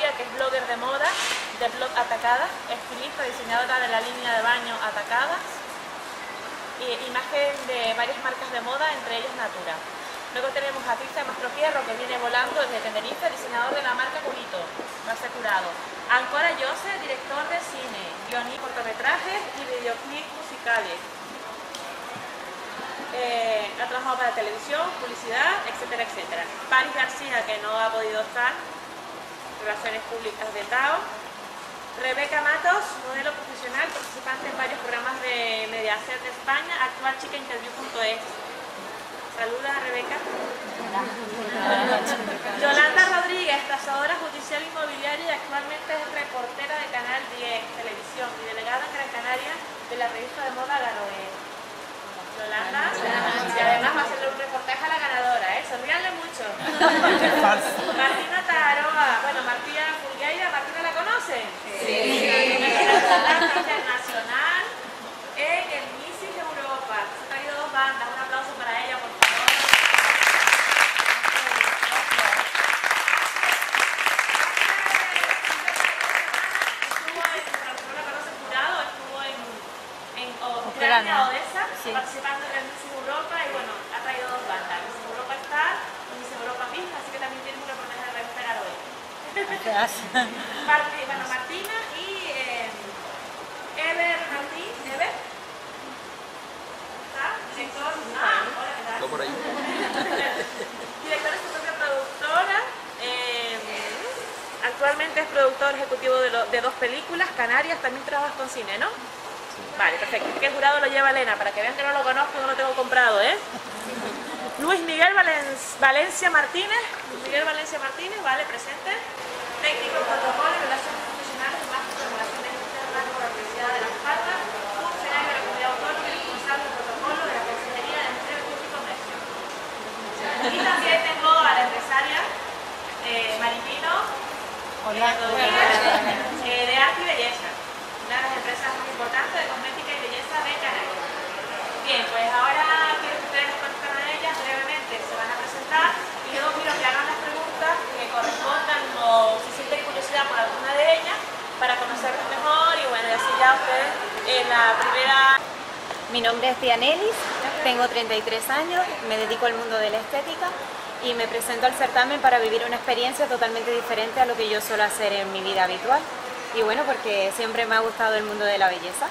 Gloria, que es blogger de moda, de blog Atacadas, estilista, diseñadora de la línea de baño Atacadas, imagen de varias marcas de moda, entre ellas Natura. Luego tenemos a Cristian Mastrofierro, que viene volando desde Tenerife, diseñador de la marca Curito, va a ser curado. Ancora Jose, director de cine, guionista, cortometrajes y videoclips musicales. Ha trabajado para televisión, publicidad, etcétera, etcétera. París García, que no ha podido estar, relaciones públicas de TAO. Rebeca Matos, modelo profesional, participante en varios programas de Mediacet de España, actualchicainterview.es. Saluda a Rebeca. Yolanda Rodríguez, tasadora judicial inmobiliaria y actualmente es reportera de Canal 10, televisión y delegada en Gran Canaria de la revista de moda La Roe. Yolanda, y además va a hacerle un reportaje a la ganadora, ¿eh? Sonríanle mucho. Martina Taroa, bueno, Martina Fugueira, ¿Martina la conocen? Sí. Representante internacional en el Missis de Europa. Se han traído dos bandas, un aplauso para ella, por favor. Odessa, sí. Participando en el Missis Europa, y bueno, ha traído dos bandas. Missis Europa está y Missis Europa misma, así que también tiene un reportaje de recuperar hoy. Bueno, Martina y Eber Martín. ¿Eber? ¿Está? Director. Ah, hola, ¿qué tal? Por ahí. Director es su propia productora. Actualmente es productor ejecutivo de dos películas canarias. También trabajas con cine, ¿no? Vale, perfecto. ¿Qué jurado lo lleva Elena? Para que vean que no lo conozco, no lo tengo comprado, ¿eh? Luis Miguel Valencia Martínez. Luis Miguel Valencia Martínez, vale, presente. Técnico en protocolo y relaciones profesionales, máster de relaciones externas con la Universidad de Las Palmas, funcionario de la Comunidad Autónoma y responsable de protocolo de la Consejería de Empleo Público y Comercio. Y también tengo a la empresaria Maripino, de arte y belleza. Una de las empresas más importantes de cosmética y belleza de Canarias. Bien, pues ahora quiero que ustedes nos conozcan a ellas brevemente, se van a presentar y luego quiero que hagan las preguntas que correspondan o si sienten curiosidad por alguna de ellas para conocerlas mejor y bueno, así ya ustedes en la primera... Mi nombre es Dianelis, tengo 33 años, me dedico al mundo de la estética y me presento al certamen para vivir una experiencia totalmente diferente a lo que yo suelo hacer en mi vida habitual. Y bueno, porque siempre me ha gustado el mundo de la belleza.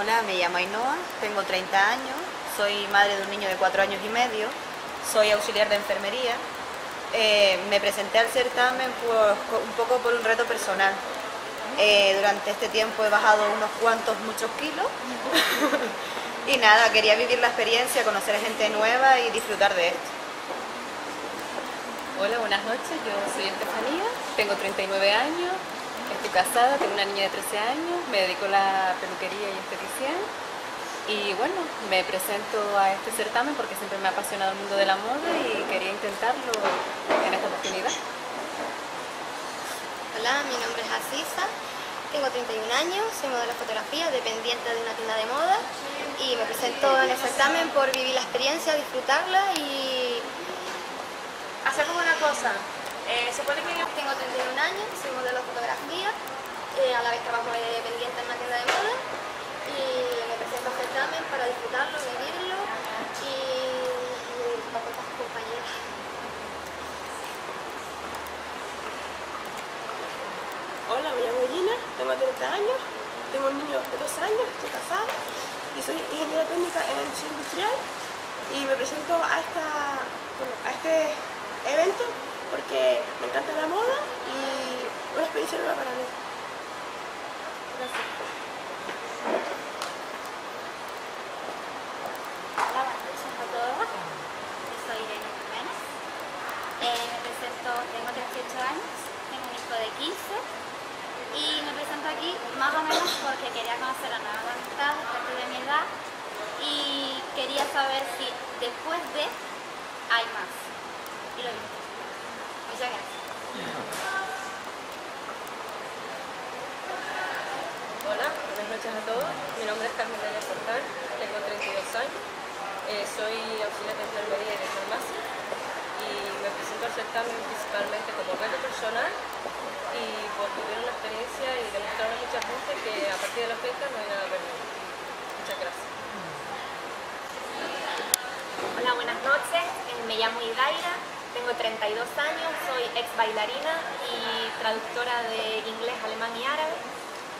Hola, me llamo Ainhoa, tengo 30 años, soy madre de un niño de 4 años y medio, soy auxiliar de enfermería. Me presenté al certamen un poco por un reto personal. Durante este tiempo he bajado muchos kilos. Y nada, quería vivir la experiencia, conocer a gente nueva y disfrutar de esto. Hola, buenas noches, yo soy Estefanía, tengo 39 años, estoy casada, tengo una niña de 13 años, me dedico a la peluquería y esteticien y bueno, me presento a este certamen porque siempre me ha apasionado el mundo de la moda y quería intentarlo en esta oportunidad. Hola, mi nombre es Asisa, tengo 31 años, soy modelo de fotografía, dependiente de una tienda de moda y me presento en el certamen por vivir la experiencia, disfrutarla y... Hacemos una cosa, se pone que yo tengo 31 años, soy modelo de fotografía, a la vez trabajo dependiente en una tienda de moda y me presento al certamen para disfrutarlo, vivirlo y para contar con compañeras. Hola, me llamo Gina, tengo 30 años, tengo un niño de 2 años, estoy casada y soy ingeniera técnica en la industria industrial y me presento a este evento porque me encanta la moda y una experiencia nueva para mí. Gracias. Hola, soy fotógrafa. Soy Irene Jiménez. Me presento, tengo 38 años, tengo un hijo de 15 y me presento aquí más o menos porque quería conocer a nuevas amistades a partir de mi edad y quería saber si después de hay más. Muchas gracias. Hola, buenas noches a todos. Mi nombre es Carmen Daniel Portal, tengo 32 años, soy auxiliar de enfermería y de farmacia y me presento al certamen principalmente como reto personal y por vivir una experiencia y demostrar a mucha gente que a partir de la fecha no hay nada perdido. Muchas gracias. Hola, buenas noches. Me llamo Idaira, tengo 32 años, soy ex bailarina y traductora de inglés, alemán y árabe.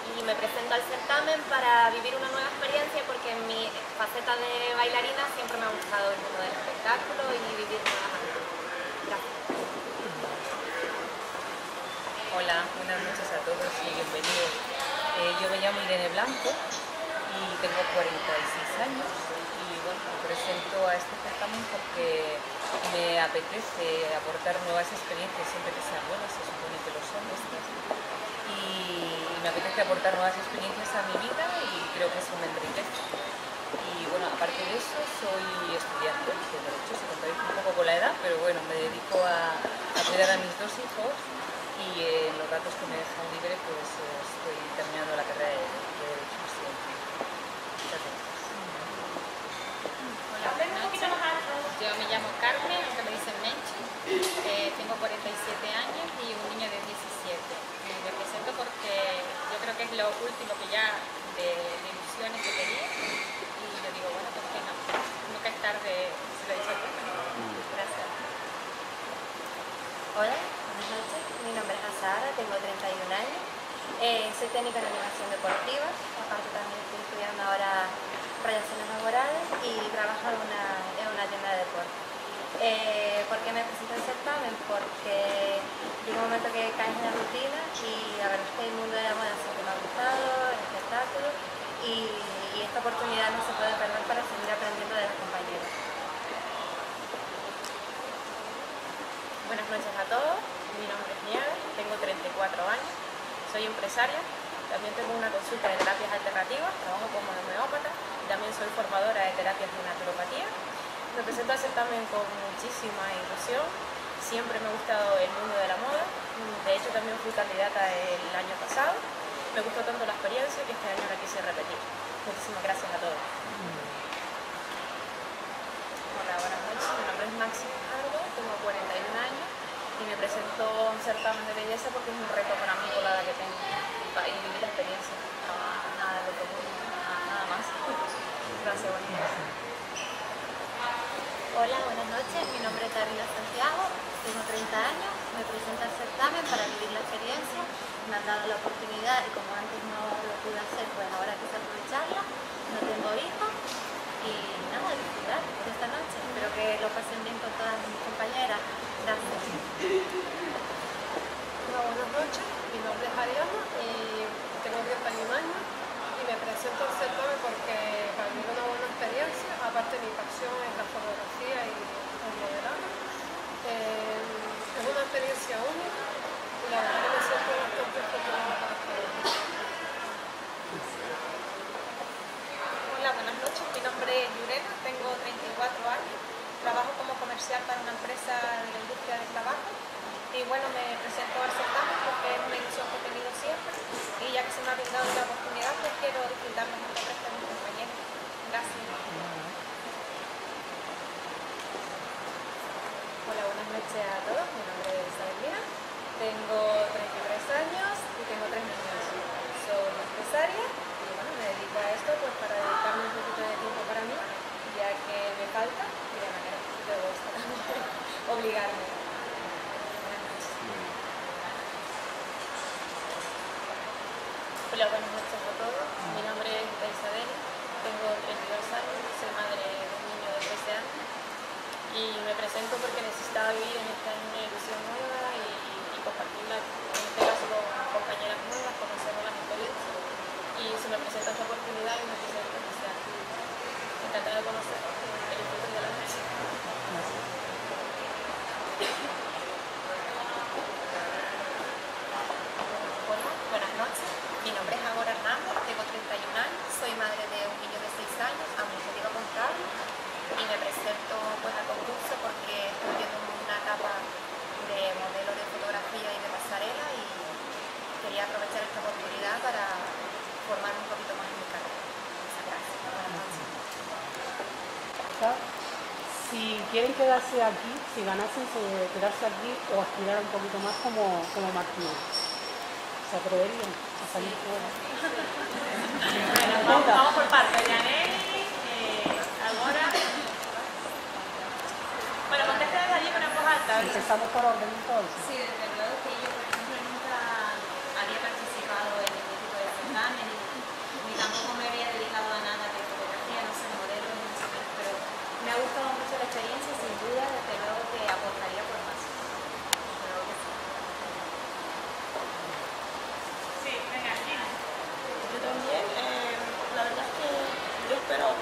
Y me presento al certamen para vivir una nueva experiencia porque en mi faceta de bailarina siempre me ha gustado el mundo del espectáculo y vivir nuevas aventuras. Hola, buenas noches a todos y bienvenidos. Yo me llamo Irene Blanco y tengo 46 años y bueno, me presento a este certamen porque me apetece aportar nuevas experiencias siempre que sean buenas, se supone que lo son estas. Y me apetece aportar nuevas experiencias a mi vida y creo que eso me enriquece. Y bueno, aparte de eso, soy estudiante de Derecho, se contradice un poco con la edad, pero bueno, me dedico a cuidar a mis dos hijos y en los ratos que me dejan libre, pues estoy terminando la carrera de Derecho. Muchas gracias. Hola, yo me llamo Carmen, aunque me dicen Menchi, tengo 47 años y un niño de 17. Me presento porque yo creo que es lo último que ya de ilusiones que tenía y yo digo, bueno, ¿por qué no? Nunca es tarde, se lo he dicho. Gracias. Hola, buenas noches. Mi nombre es Azahara, tengo 31 años. Soy técnica en animación deportiva. Aparte también estoy estudiando ahora relaciones laborales y trabajo en una tienda de deporte. ¿Por qué me presento al certamen? Porque llega un momento que caes en la rutina y la verdad es que el mundo de la moda siempre me ha gustado, el espectáculo y esta oportunidad no se puede perder para seguir aprendiendo de las compañeras. Buenas noches a todos, mi nombre es Nieves, tengo 34 años, soy empresaria, también tengo una consulta de terapias alternativas, trabajo como homeópata, también soy formadora de terapias de naturopatía. Me presento al certamen con muchísima ilusión, siempre me ha gustado el mundo de la moda, de hecho también fui candidata el año pasado, me gustó tanto la experiencia que este año la quise repetir. Muchísimas gracias a todos. Hola, buenas noches, mi nombre es Maxi Argo, tengo 41 años y me presento a un certamen de belleza porque es un reto para mí por la edad que tengo y vivir la experiencia, nada de lo común, nada más. Gracias, buenas noches. Hola, buenas noches, mi nombre es Davila Santiago, tengo 30 años, me presento al certamen para vivir la experiencia, me han dado la oportunidad y como antes no lo pude hacer, pues ahora quise aprovecharla, no tengo hijos y nada, disfrutar por esta noche, espero que lo pasen bien con todas mis compañeras, gracias. Hola, buenas noches, mi nombre es Ariana y tengo 31 años. Me presento al certamen porque para mí es una buena experiencia, aparte mi pasión es la fotografía y el modelado. Es una experiencia única y la verdad que me siento bastante afortunada para hacerlo. Hola, buenas noches, mi nombre es Yurena, tengo 34 años, trabajo como comercial para una empresa de la industria del tabaco. Y bueno, me presento al certamen porque es una ilusión que he tenido siempre y ya que se me ha brindado la oportunidad, pues quiero disfrutarme junto al resto de mis compañeros. Gracias. Hola, buenas noches a todos. Mi nombre es Sabrina, tengo 33 años y tengo 3 niños. Soy empresaria y bueno, me dedico a esto pues para dedicarme un poquito de tiempo para mí, ya que me falta y de manera un poquito de gusto obligarme. Hola, buenas noches a todos. Mi nombre es Isabel, tengo 32 años, soy madre de un niño de 13 años y me presento porque necesitaba vivir en esta una ilusión nueva y compartirla, en este caso con compañeras nuevas, conocer nuevas experiencias y se me presenta esta oportunidad y me presento que sea encantada de conocer el futuro de la noche. Buenas noches. Mi nombre es Agora Hernández, tengo 31 años, soy madre de un niño de 6 años, administrativo contable, y me presento pues, a concurso porque estoy viviendo una etapa quieren quedarse aquí, si ganasen, quedarse aquí o aspirar un poquito más como Martina? ¿Se atreverían a salir fuera? Bueno, vamos por partes. Yaneli, Almora. Bueno, contesta desde allí con ambos altas. Empezamos por orden entonces. Sí, desde luego que yo, por ejemplo, nunca había participado en este tipo de certámenes, ni tampoco me había dedicado a nada de fotografía, no sé, modelos, no sé qué, pero me ha gustado mucho la experiencia, sin duda, desde luego que apostaría por más. También, la verdad es que yo espero,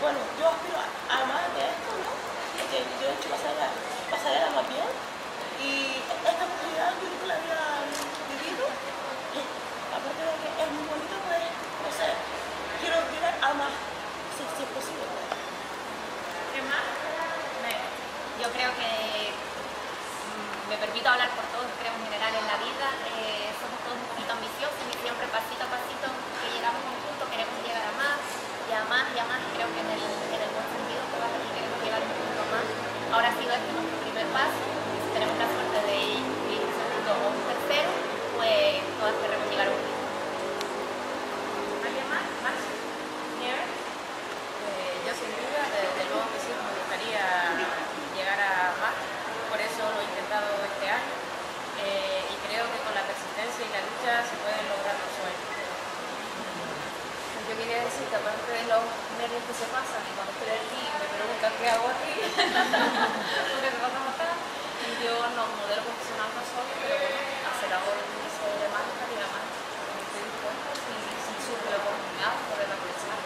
bueno, yo aspiro a más de esto, ¿no? Porque yo he hecho pasarela más bien, y esta oportunidad yo nunca la había vivido, y aparte de que es muy bonito, pues, no sé, quiero llegar a más, si es posible. ¿Qué más? Yo creo que, me permito hablar por todos, creo en general en la vida, somos todos un poquito ambiciosos y siempre pasito a pasito llegamos a un punto, queremos llegar a más y a más y a más, y creo que en el buen sentido todas aquí queremos llegar a un punto más. Ahora ha sido este nuestro primer paso, y si tenemos la suerte de ir un segundo o un tercero, pues todas queremos llegar a un punto. ¿Alguien más? ¿Más? ¿Nieves? Yo sin duda, desde luego que sí, me gustaría llegar a más, por eso lo he intentado este año, y creo que con la persistencia y la lucha se pueden lograr los sueños. Yo quería decir que aparte de los nervios que se pasan, y cuando estoy aquí me preguntan qué hago aquí, porque me pasan bastante, y yo no modelo profesional no soy, pero hacer algo de marca y demás, porque me estoy dispuesta si surge la oportunidad por la colección.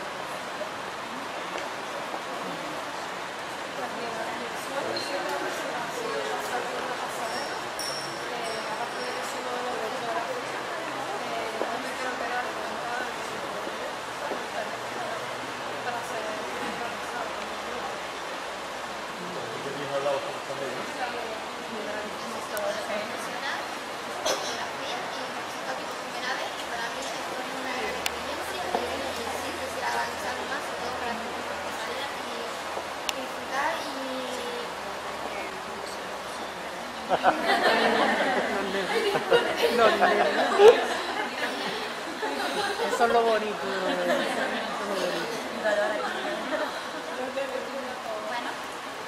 Eso es lo bonito. Bueno,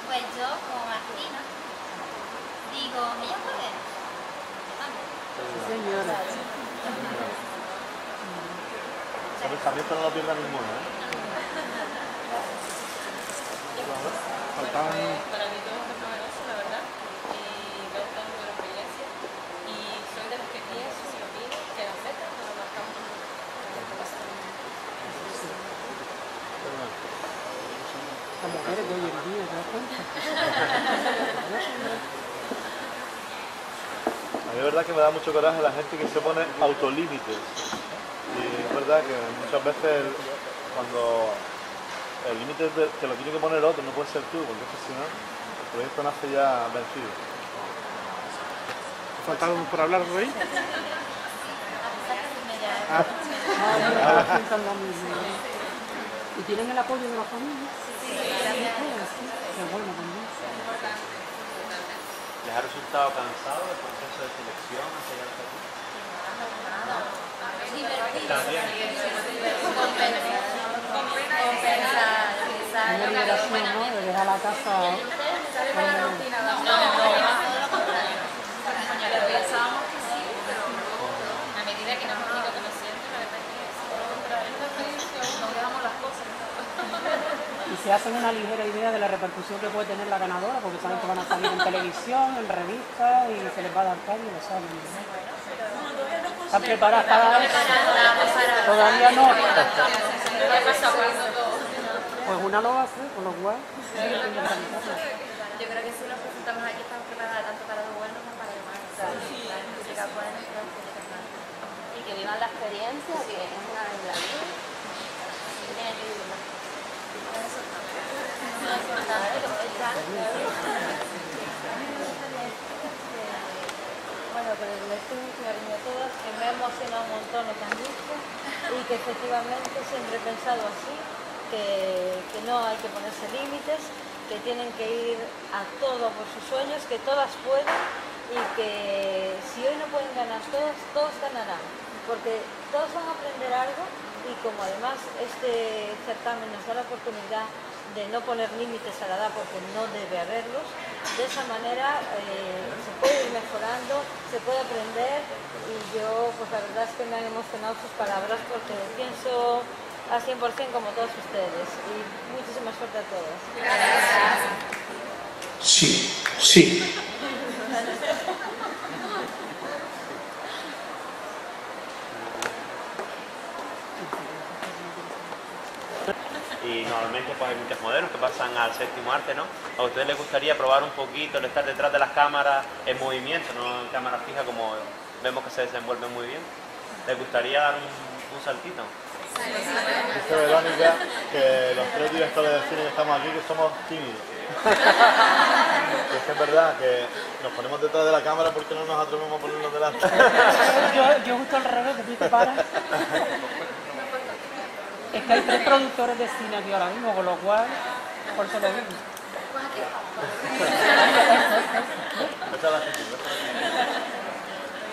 pues yo como Martina digo, ella puede. Sí, señora. También para no pierda ninguna, ¿eh? Para mí todo es poderoso, la verdad. Las mujeres de hoy en día, ¿te das cuenta? A mí es verdad que me da mucho coraje la gente que se pone autolímites. Y es verdad que muchas veces cuando el límite te lo tiene que poner otro, no puede ser tú, porque si no, el proyecto nace ya vencido. ¿Te faltaron por hablar, Rey? ¿Y tienen el apoyo de la familia? Sí, qué bueno también. ¿Les ha resultado cansado el proceso de selección hacia allá hasta aquí? Está bien. Una liberación, ¿no? De dejar la casa. Pensábamos que sí, pero a medida que nos hemos conociendo, la verdad es que nos dejamos las cosas. Y se hacen una ligera idea de la repercusión que puede tener la ganadora, porque saben que van a salir en televisión, en revistas, y se les va a dar calle, lo saben. ¿Están preparadas para eso? Todavía no. Pues una lo hace, con lo cual. Yo creo que si nos presentamos aquí estamos preparadas tanto para los buenos como para los malos. Y que vivan la experiencia, que es una en la vida. Bueno, pero les tengo que a todas que me ha emocionado un montón lo que han dicho y que efectivamente siempre he pensado así, que no hay que ponerse límites, que tienen que ir a todo por sus sueños, que todas pueden y que si hoy no pueden ganar todas, todos ganarán, porque todos van a aprender algo y como además este certamen nos da la oportunidad de no poner límites a la edad porque no debe haberlos, de esa manera se puede ir mejorando, se puede aprender y yo pues la verdad es que me han emocionado sus palabras porque pienso al 100% como todos ustedes y muchísima suerte a todos. Gracias. Sí, sí. Y normalmente pues hay muchos modelos que pasan al séptimo arte, ¿no? A ustedes les gustaría probar un poquito el estar detrás de las cámaras en movimiento, no en cámara fija como vemos que se desenvuelven muy bien. ¿Les gustaría dar un saltito? Dice Verónica que los tres directores de cine que estamos aquí que somos tímidos. Es que es verdad que nos ponemos detrás de la cámara porque no nos atrevemos a ponernos delante. Yo justo al revés, que tú te paras. Es que hay tres productores de cine aquí ahora mismo, con lo cual, por eso lo mismo.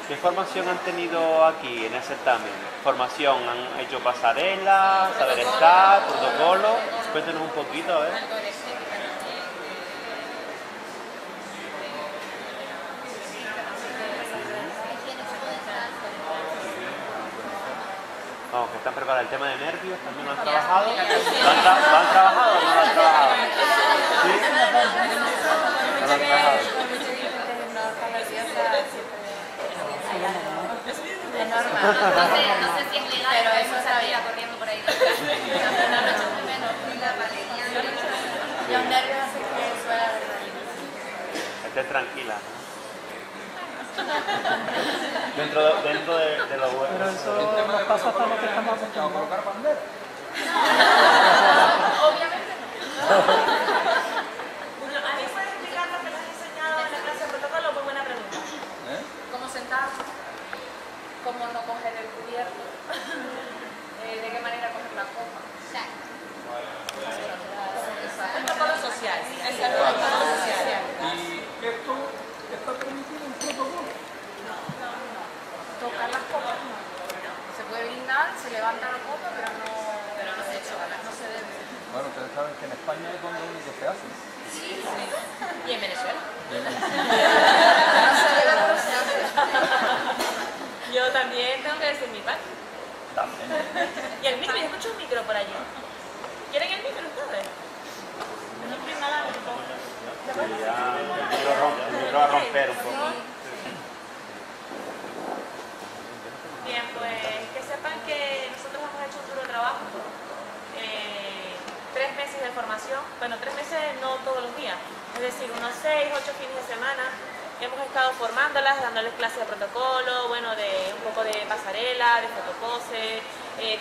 ¿Qué formación han tenido aquí en el certamen? ¿Formación? ¿Han hecho pasarela, saber estar, protocolo? Cuéntenos un poquito, a ver. Vamos, que están preparados. El tema de nervios también lo han trabajado. ¿Lo han trabajado o no lo han trabajado? ¿Sí? No lo han trabajado. Es normal. No sé si es legal, pero eso se la iba corriendo por ahí. Los nervios hacen que suela de raíz. Estés tranquila. Dentro de lo bueno. Pero eso nos pasa hasta lo que estamos acostumbrados. ¿A colocar bandera? No, obviamente no. ¿A mí puedes explicar lo que nos has enseñado en la clase de protocolo? Muy buena pregunta. ¿Cómo sentarse? ¿Cómo no coger el cubierto? ¿De qué manera coger la copa? El protocolo social. Es el protocolo social. ¿Y esto está permitido en protocolo? Tocar las copas no. Se puede brindar, se levanta la copa, pero no se echa, no se debe. Bueno, ustedes saben que en España es donde único se hace. Sí, sí. ¿Y en Venezuela? No se debe, pero se hace. Yo también tengo que decir mi parte. También. Y el micro, yo escucho un micro por allí. ¿Quieren el micro ustedes? No tiene nada. El micro va a romper un poco. Bien, pues que sepan que nosotros hemos hecho un duro trabajo, 3 meses de formación, bueno, 3 meses no todos los días, es decir, unos 6, 8 fines de semana, hemos estado formándolas, dándoles clases de protocolo, bueno, de un poco de pasarela, de fotopose,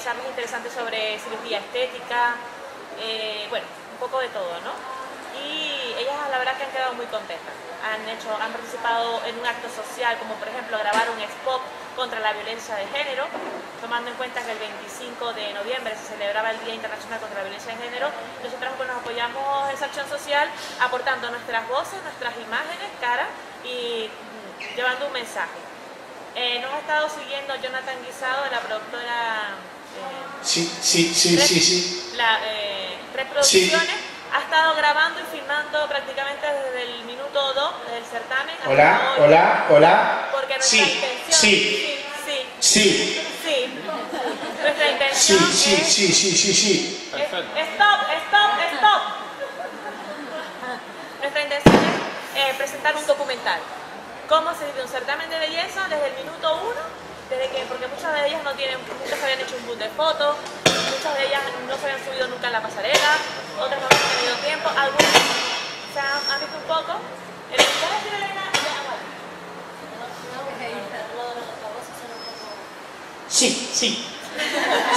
charlas interesantes sobre cirugía estética, bueno, un poco de todo, ¿no? Y ellas la verdad que han quedado muy contentas, han participado en un acto social, como por ejemplo grabar un spot contra la violencia de género, tomando en cuenta que el 25 de noviembre se celebraba el Día Internacional contra la Violencia de Género, nosotros pues, nos apoyamos en esa acción social aportando nuestras voces, nuestras imágenes, caras y llevando un mensaje. Nos ha estado siguiendo Jonathan Guisado, de la productora Reproducciones, ha estado grabando y filmando prácticamente desde el minuto 2 del certamen. Hola, hola, hola. Porque nuestra intención... Nuestra intención es... Stop. Nuestra intención es presentar un documental. Cómo se vive un certamen de belleza desde el minuto 1, porque muchas de ellas no tienen, nunca se habían hecho un boot de fotos, muchas de ellas no se habían subido nunca en la pasarela, otras no habían tenido tiempo, algunas se han visto un poco. El mensaje de Elena es agua. Sí, sí.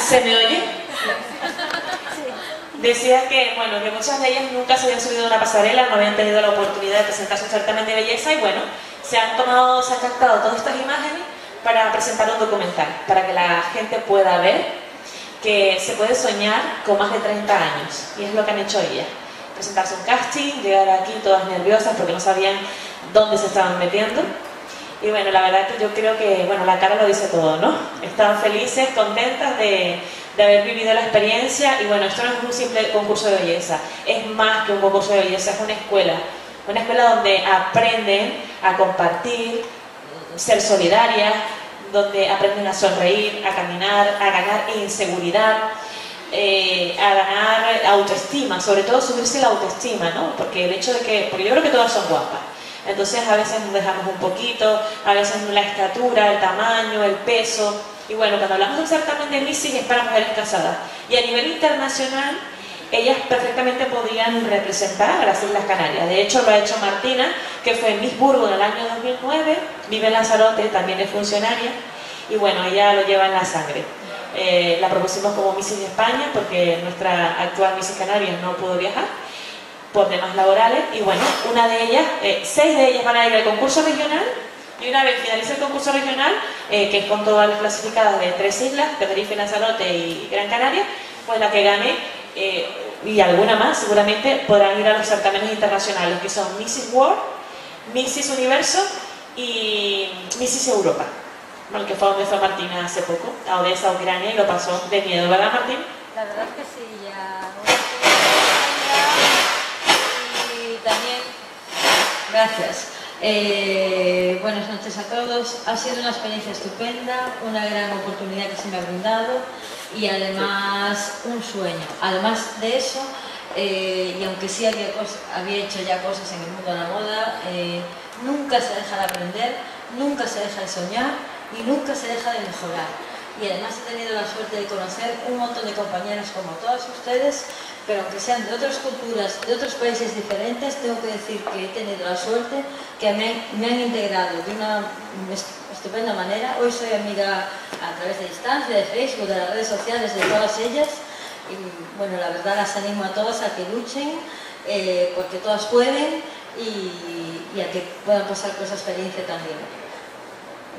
¿Se me oye? Sí. Decía que, bueno, que muchas de ellas nunca se habían subido a una pasarela, no habían tenido la oportunidad de presentarse un certamen de belleza y bueno, se han captado todas estas imágenes para presentar un documental, para que la gente pueda ver que se puede soñar con más de 30 años, y es lo que han hecho ellas. presentarse a un casting, llegar aquí todas nerviosas porque no sabían dónde se estaban metiendo. Y bueno, la verdad es que yo creo que, bueno, la cara lo dice todo, ¿no? Están felices, contentas de haber vivido la experiencia. Y bueno, esto no es un simple concurso de belleza, es más que un concurso de belleza, es una escuela donde aprenden a compartir, ser solidarias, donde aprenden a sonreír, a caminar, a ganar inseguridad, a ganar autoestima, sobre todo subirse la autoestima, ¿no? Porque el hecho de que, porque yo creo que todas son guapas, entonces a veces nos dejamos un poquito, a veces la estatura, el tamaño, el peso. Y bueno, cuando hablamos del certamen de Missis es para mujeres casadas, y a nivel internacional ellas perfectamente podían representar a las Islas Canarias. De hecho lo ha hecho Martina, que fue en Miss Burgos en el año 2009, vive en Lanzarote, también es funcionaria, y bueno, ella lo lleva en la sangre. La propusimos como Missis España porque nuestra actual Missis Canarias no pudo viajar por temas laborales, y bueno, una de ellas, 6 de ellas van a ir al concurso regional, y una vez finalice el concurso regional, que es con todas las clasificadas de 3 islas, Tenerife, Lanzarote y Gran Canaria, pues la que gane, y alguna más seguramente, podrán ir a los certámenes internacionales, que son Missis World, Missis Universo y Missis Europa, bueno, que fue donde fue Martina hace poco, a Odessa, Ucrania, y lo pasó de miedo, ¿verdad, Martín? La verdad es que sí, ya... Y también... Gracias. Buenas noches a todos. Ha sido una experiencia estupenda, una gran oportunidad que se me ha brindado y además un sueño. Además de eso, y aunque sí había hecho ya cosas en el mundo de la moda, nunca se deja de aprender, nunca se deja de soñar y nunca se deja de mejorar. Y además he tenido la suerte de conocer un montón de compañeros como todos ustedes, pero aunque sean de otras culturas, de otros países diferentes, tengo que decir que he tenido la suerte que me han integrado de una estupenda manera. Hoy soy amiga a través de distancia, de Facebook, de las redes sociales, de todas ellas. Y bueno, la verdad las animo a todas a que luchen, porque todas pueden, y a que puedan pasar por esa experiencia también.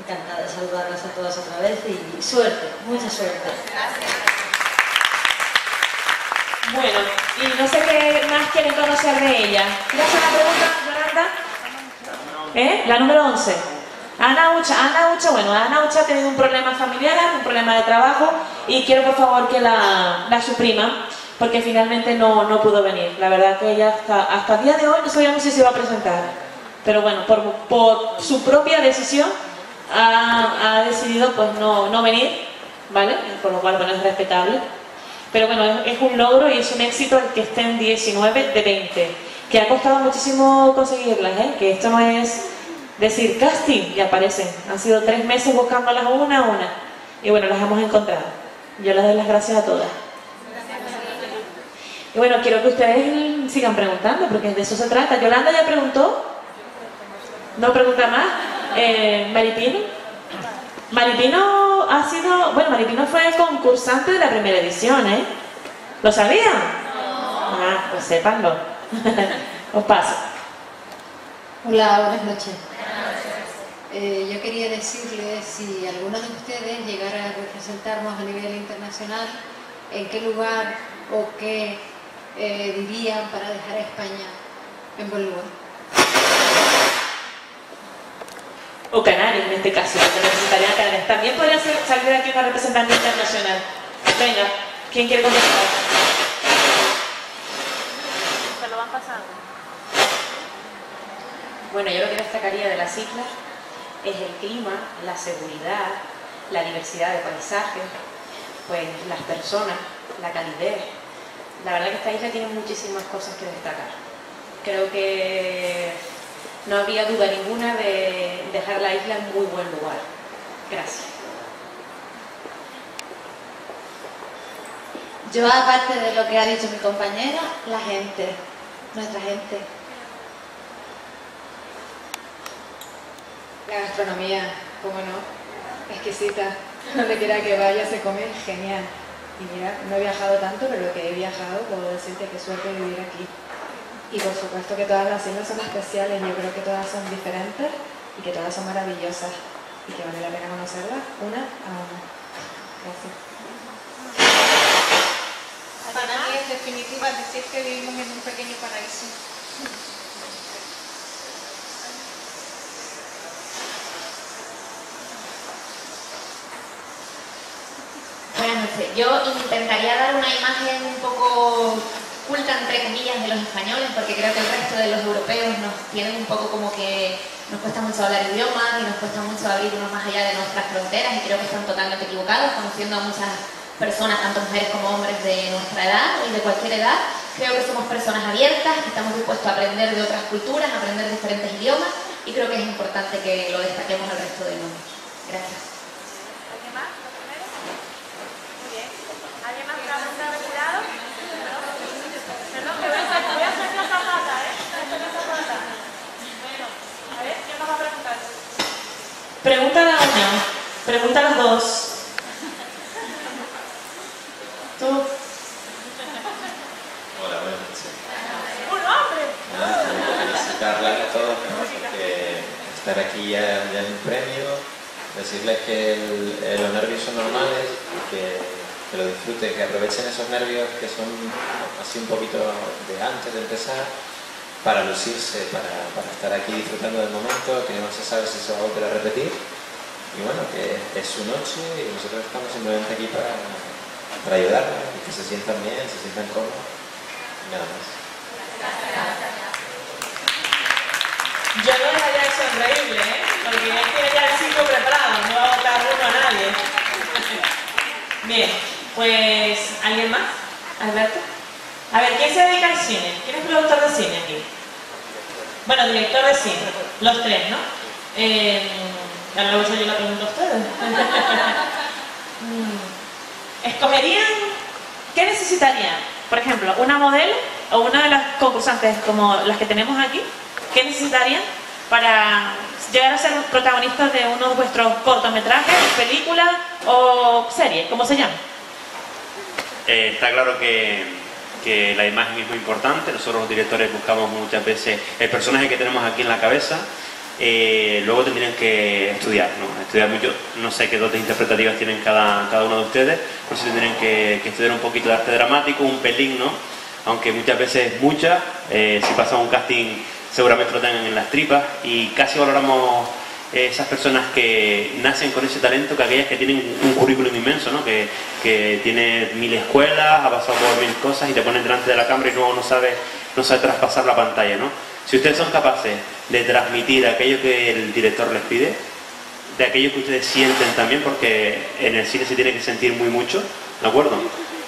Encantada de saludarlas a todas otra vez y suerte, mucha suerte. Gracias. Bueno, y no sé qué más quieren conocer de ella. Gracias a la pregunta, Yolanda. La número 11. Ana Ucha, bueno, Ana Ucha ha tenido un problema familiar, un problema de trabajo, y quiero por favor que la suprima, porque finalmente no pudo venir. La verdad que ella hasta el día de hoy no sabíamos si se iba a presentar. Pero bueno, por su propia decisión ha decidido pues no venir, ¿vale? Por lo cual, bueno, es respetable. Pero bueno, es un logro y es un éxito el que estén 19 de 20, que ha costado muchísimo conseguirlas, que esto no es decir casting y aparecen. Han sido 3 meses buscándolas una a una y bueno, las hemos encontrado. Yo les doy las gracias a todas. Y bueno, quiero que ustedes sigan preguntando porque de eso se trata. Yolanda ya preguntó, no pregunta más. Maripino ha sido... Bueno, Maripino fue concursante de la primera edición, ¿eh? ¿Lo sabían? No. Ah, pues sépanlo. Os paso. Hola, buenas noches. Yo quería decirles si alguno de ustedes llegara a representarnos a nivel internacional, ¿en qué lugar o qué dirían para dejar a España en buen lugar? O Canarias, en este caso, que representarían a Canarias. También podría salir aquí una representante internacional. Venga, ¿quién quiere contestar? Se lo van pasando. Bueno, yo lo que destacaría de las islas es el clima, la seguridad, la diversidad de paisajes, pues las personas, la calidez. La verdad que esta isla tiene muchísimas cosas que destacar. Creo que... no habría duda ninguna de dejar la isla en muy buen lugar. Gracias. Yo, aparte de lo que ha dicho mi compañera, la gente, nuestra gente. La gastronomía, cómo no, exquisita. Donde quiera que vaya se come genial. Y mira, no he viajado tanto, pero lo que he viajado puedo decirte que suerte vivir aquí. Y por supuesto que todas las islas son especiales, yo creo que todas son diferentes y que todas son maravillosas y que vale la pena conocerlas una a una. Gracias. en definitiva decir que vivimos en un pequeño paraíso. Buenas noches. Yo intentaría dar una imagen un poco culta, entre comillas, de los españoles, porque creo que el resto de los europeos nos tienen un poco como que nos cuesta mucho hablar idiomas y nos cuesta mucho abrirnos más allá de nuestras fronteras, y creo que están totalmente equivocados, conociendo a muchas personas, tanto mujeres como hombres de nuestra edad y de cualquier edad. Creo que somos personas abiertas, que estamos dispuestos a aprender de otras culturas, a aprender diferentes idiomas, y creo que es importante que lo destaquemos al resto del mundo. Gracias. ¿Alguien más? Muy bien. ¿Alguien más que ha retirado? Perdón, que voy a hacer la zapata, ¿eh? Bueno, a ver, ¿quién nos va a preguntar? Pregunta la una, pregunta las dos. ¿Tú? Hola, buenas noches. ¡Un hombre! Felicitarlas a todos, ¿no? Porque estar aquí ya es un premio. Decirles que los nervios son normales, que lo disfruten, que aprovechen esos nervios que son así un poquito de antes de empezar, para lucirse, para estar aquí disfrutando del momento, que no se sabe si se va a volver a repetir. Y bueno, que es su noche y nosotros estamos simplemente aquí para ayudarnos, y que se sientan bien, se sientan cómodos, nada más. Yo no les haya hecho reírle, ¿eh? Porque él tiene ya el ciclo preparado, no va a botar uno a nadie. Bien, pues, ¿alguien más? ¿Alberto? A ver, ¿quién se dedica al cine? ¿Quién es productor de cine aquí? Bueno, director de cine, los tres, ¿no? Ahora luego yo la pregunto a ustedes. ¿Escogerían? ¿Qué necesitarían? Por ejemplo, una modelo o una de las concursantes como las que tenemos aquí, ¿qué necesitarían para llegar a ser protagonistas de uno de vuestros cortometrajes, películas o series? ¿Cómo se llama? Está claro que la imagen es muy importante. Nosotros los directores buscamos muchas veces el personaje que tenemos aquí en la cabeza. Luego tendrían que estudiar, ¿no? Estudiar mucho. No sé qué dotes interpretativas tienen cada uno de ustedes, pero sí tendrían que estudiar un poquito de arte dramático, un pelín, ¿no? Aunque muchas veces si pasan un casting seguramente lo tengan en las tripas, y casi valoramos esas personas que nacen con ese talento que aquellas que tienen un currículum inmenso, ¿no? Que tiene 1000 escuelas, ha pasado por 1000 cosas, y te ponen delante de la cámara y luego no sabe traspasar la pantalla, ¿no? Si ustedes son capaces de transmitir aquello que el director les pide, de aquello que ustedes sienten también, porque en el cine se tiene que sentir muy mucho, ¿de acuerdo?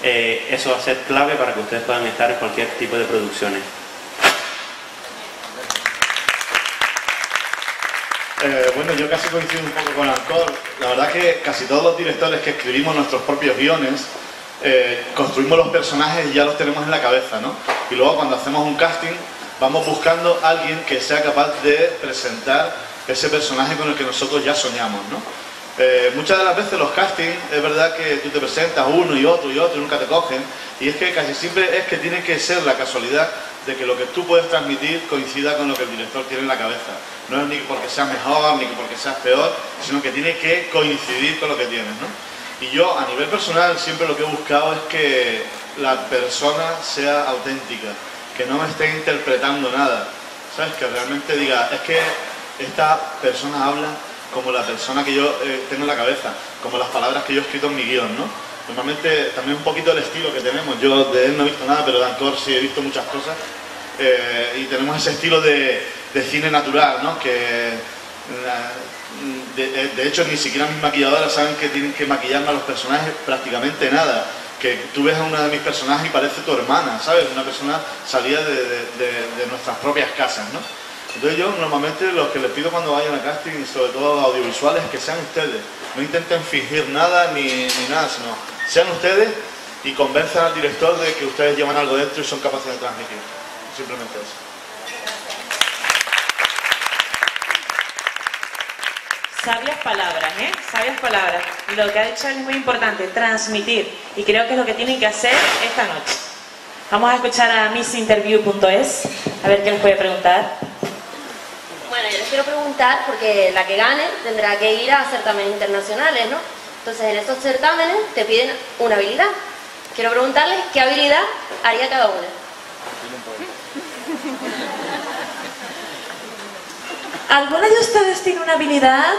Eso va a ser clave para que ustedes puedan estar en cualquier tipo de producciones. Bueno, yo casi coincido un poco con Ancor. La verdad que casi todos los directores que escribimos nuestros propios guiones, construimos los personajes y ya los tenemos en la cabeza, ¿no? Y luego cuando hacemos un casting, vamos buscando a alguien que sea capaz de presentar ese personaje con el que nosotros ya soñamos, ¿no? Muchas de las veces los castings, es verdad que tú te presentas uno y otro y nunca te cogen, y es que casi siempre es que tiene que ser la casualidad de que lo que tú puedes transmitir coincida con lo que el director tiene en la cabeza. No es ni porque seas mejor, ni porque seas peor, sino que tiene que coincidir con lo que tienes, ¿no? Y yo, a nivel personal, siempre lo que he buscado es que la persona sea auténtica, que no me esté interpretando nada, ¿sabes? Que realmente diga, es que esta persona habla como la persona que yo tengo en la cabeza, como las palabras que yo he escrito en mi guión, ¿no? Normalmente también un poquito el estilo que tenemos, yo de él no he visto nada, pero de Ancor sí he visto muchas cosas, y tenemos ese estilo de cine natural, ¿no? Que de hecho ni siquiera mis maquilladoras saben que tienen que maquillarme a los personajes prácticamente nada. Que tú ves a una de mis personajes y parece tu hermana, ¿sabes? Una persona salida de nuestras propias casas, ¿no? Entonces yo normalmente lo que les pido cuando vayan a casting, sobre todo audiovisuales, es que sean ustedes. No intenten fingir nada ni nada, sino sean ustedes y convenzan al director de que ustedes llevan algo dentro y son capaces de transmitir. Simplemente eso. Sabias palabras, ¿eh? Sabias palabras. Lo que ha dicho es muy importante, transmitir. Y creo que es lo que tienen que hacer esta noche. Vamos a escuchar a MissInterview.es, a ver qué les puede preguntar. Bueno, yo les quiero preguntar, porque la que gane tendrá que ir a certámenes internacionales, ¿no? Entonces, en esos certámenes te piden una habilidad. Quiero preguntarles qué habilidad haría cada una. ¿Alguna de ustedes tiene una habilidad?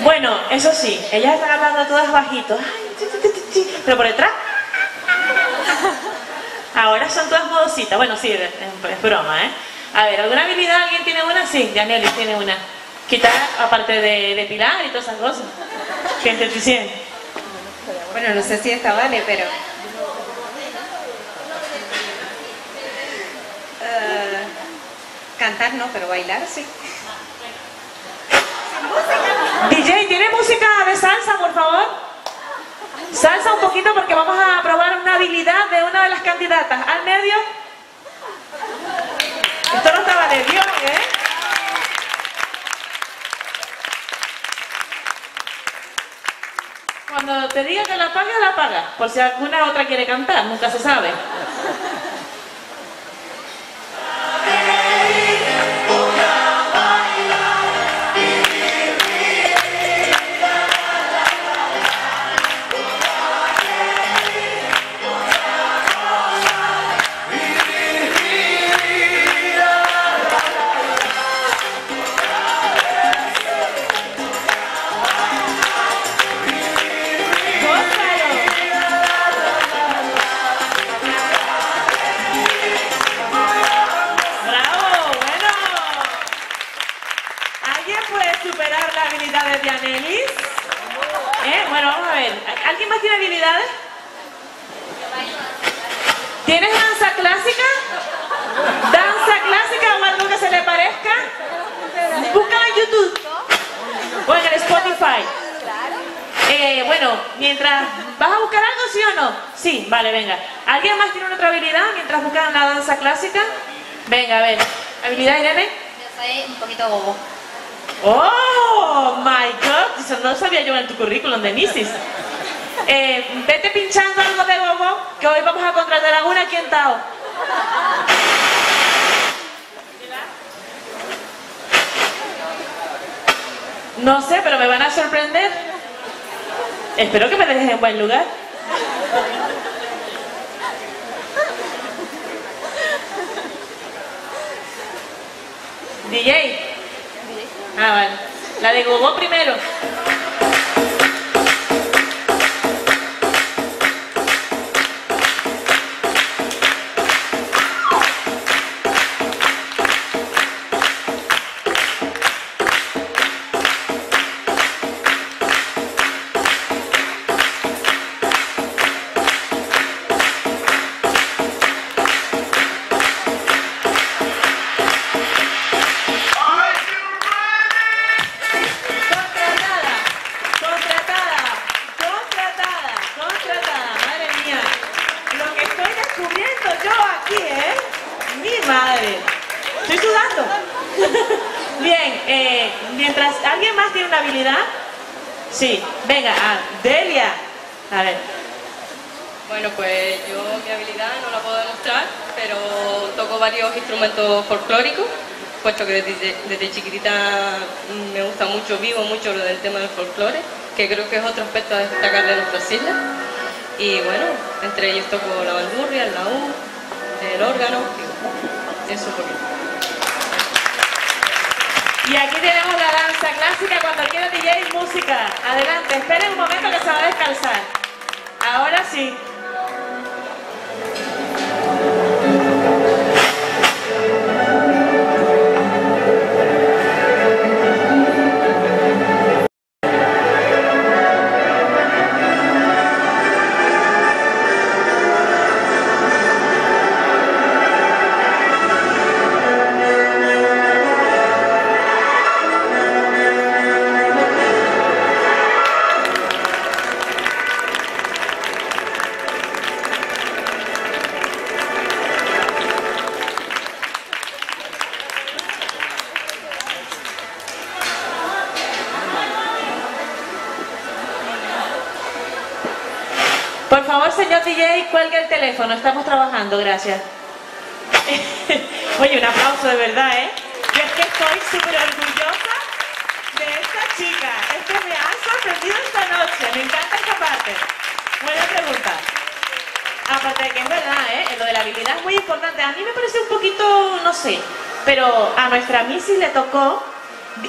Bueno, eso sí, ellas están hablando todas bajitos. Pero por detrás. Ahora son todas modositas. Bueno, sí, es broma, ¿eh? A ver, ¿alguna habilidad? ¿Alguien tiene una? Sí, Daniel tiene una. Quitar, aparte de pilar y todas esas cosas. ¿Qué te dicen? Bueno, no sé si esta vale, pero... cantar no, pero bailar sí. DJ, ¿tiene música de salsa, por favor? Salsa un poquito porque vamos a probar una habilidad de una de las candidatas. Al medio. Esto no estaba de Dios, ¿eh? Cuando te diga que la paga, la paga. Por si alguna otra quiere cantar, nunca se sabe. ¿Alguien más tiene habilidades? ¿Tienes danza clásica? ¿Danza clásica o algo que se le parezca? Búscala en YouTube. O en el Spotify. Bueno, mientras... ¿Vas a buscar algo, sí o no? Sí, vale, venga. ¿Alguien más tiene una otra habilidad mientras buscan la danza clásica? Venga, a ver. ¿Habilidad, Irene? Yo soy un poquito bobo. ¡Oh, my God! Eso no sabía yo en tu currículum de Missis. Vete pinchando algo de bobo, que hoy vamos a contratar a una aquí en TAO. No sé, pero me van a sorprender. Espero que me dejes en buen lugar. DJ. Ah, vale. La de Gogó primero. Sí, venga, Delia. A ver. Bueno, pues yo mi habilidad no la puedo demostrar, pero toco varios instrumentos folclóricos, puesto que desde chiquitita me gusta mucho, vivo mucho lo del tema del folclore, que creo que es otro aspecto a destacar de nuestras islas. Y bueno, entre ellos toco la bandurria, el laúd, el órgano, y eso por mí. Y aquí tenemos la danza clásica, cuando quiera DJ música. Adelante, esperen un momento que se va a descalzar. Ahora sí. Señor DJ, cuelgue el teléfono, estamos trabajando, gracias. Oye, un aplauso de verdad, ¿eh? Yo es que estoy súper orgullosa de esta chica. Esto me ha sorprendido esta noche, me encanta esta parte. Buena pregunta. Aparte de que es verdad, lo de la habilidad es muy importante. A mí me parece un poquito, no sé, pero a nuestra Missis le tocó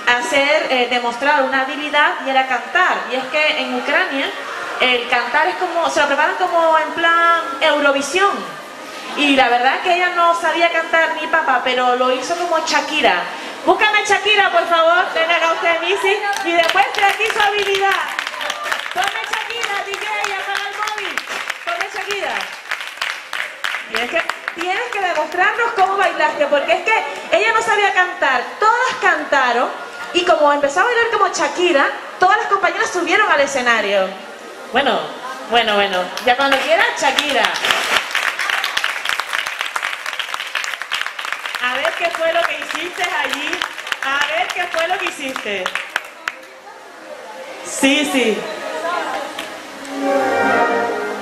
hacer, demostrar una habilidad y era cantar. Y es que en Ucrania el cantar es como, se lo preparan como en plan Eurovisión. Y la verdad que ella no sabía cantar ni papa, pero lo hizo como Shakira. Búscame Shakira, por favor, ven acá usted, Missis, y demuestre aquí su habilidad. Ponme Shakira, DJ, apaga el móvil. Ponme Shakira. Y es que tienes que demostrarnos cómo bailaste, porque es que ella no sabía cantar, todas cantaron, y como empezó a bailar como Shakira, todas las compañeras subieron al escenario. Bueno, ya cuando quiera, Shakira. A ver qué fue lo que hiciste allí, a ver qué fue lo que hiciste. Sí.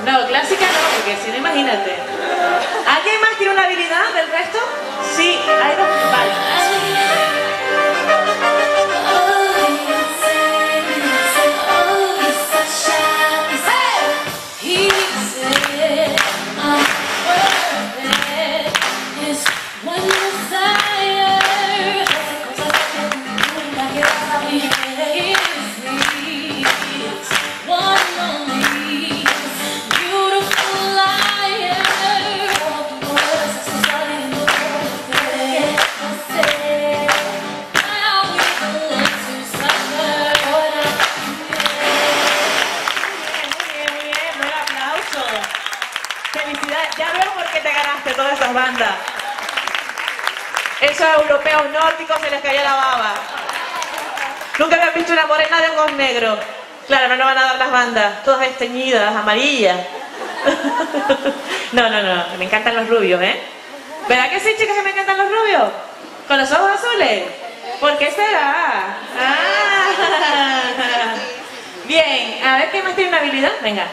No, clásica no, porque si no, imagínate. ¿Alguien más tiene una habilidad del resto? Sí, hay dos. Vale. Banda. Esos europeos nórdicos se les caía la baba. Nunca habían visto una morena de ojos negros. Claro, no van a dar las bandas, todas desteñidas, amarillas. No, me encantan los rubios, ¿Verdad que sí, chicas, que me encantan los rubios? ¿Con los ojos azules? ¿Por qué será? Ah. Bien, a ver, ¿qué más tiene una habilidad? Venga,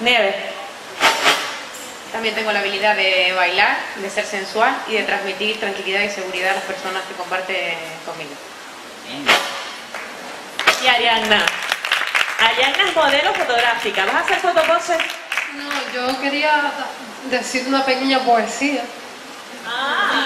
Nieve. También tengo la habilidad de bailar, de ser sensual y de transmitir tranquilidad y seguridad a las personas que comparten conmigo. Y Arianna. Arianna es modelo fotográfica. ¿Vas a hacer fotoposes? No, yo quería decir una pequeña poesía. Ah,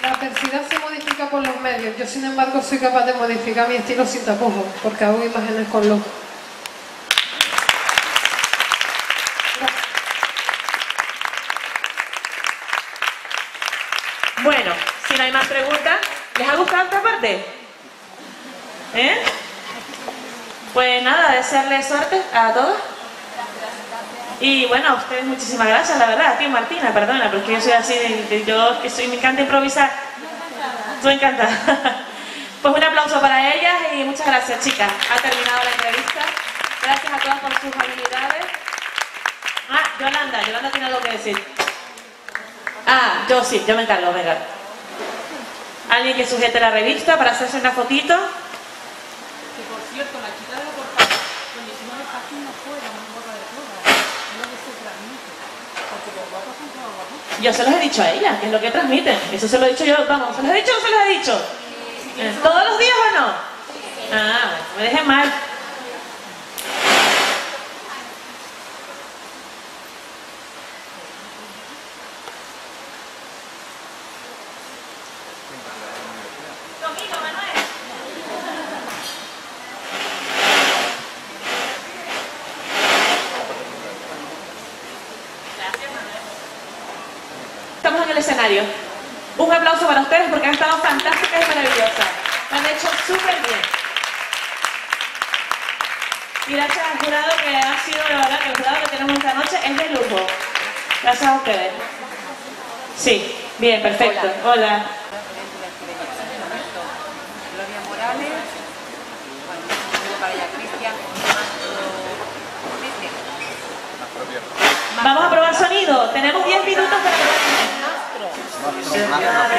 la adversidad se modifica por los medios. Yo, sin embargo, soy capaz de modificar mi estilo sin tapujos, porque hago imágenes con luz. Bueno, si no hay más preguntas, ¿les ha gustado esta parte? Pues nada, desearles suerte a todos. Y bueno, a ustedes muchísimas gracias, la verdad. A ti, Martina, perdona, porque yo soy así, me encanta improvisar. Estoy encantada. Pues un aplauso para ellas y muchas gracias, chicas. Ha terminado la entrevista. Gracias a todas por sus habilidades. Ah, Yolanda tiene algo que decir. Ah, yo me encargo, venga. Alguien que sujete la revista para hacerse una fotito. Que por cierto, la chica de Portal, con 19 páginas fuera, una gorra de todas, es lo que se transmite. Porque los guapos son todos guapos. Yo se los he dicho a ella, que es lo que transmiten. Eso se lo he dicho yo, vamos, ¿se los he dicho o se los he dicho? ¿Todos los días o no? Ah, me dejen mal. Un aplauso para ustedes porque han estado fantásticas y maravillosas. Lo han hecho súper bien. Y gracias al jurado que ha sido, la verdad, que el jurado que tenemos esta noche es de lujo. Gracias a ustedes. Sí, bien, perfecto. Hola. Gloria Morales. Bueno, un saludo para ella, Cristian. Vamos a probar sonido. Tenemos 10 minutos para probar sonido.